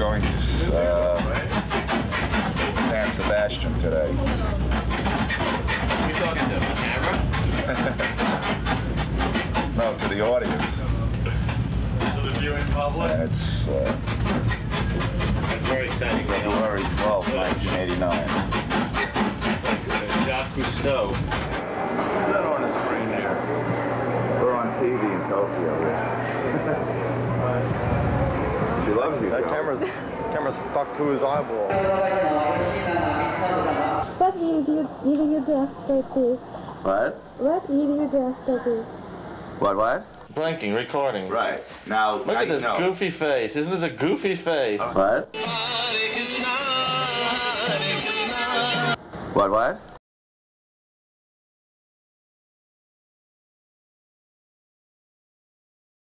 going to San Sebastian today. You're talking to the camera? No, to the audience. To the viewing public? That's very exciting. February 12, 1989. It's like Jacques Cousteau. It's not on the screen there. We're on TV in Tokyo. She loves you. That camera's stuck to his eyeball. What year do you birthday be? What? What year do you birthday be? What? Blinking, recording. Right. Now, look at this goofy face. Isn't this a goofy face? What? What?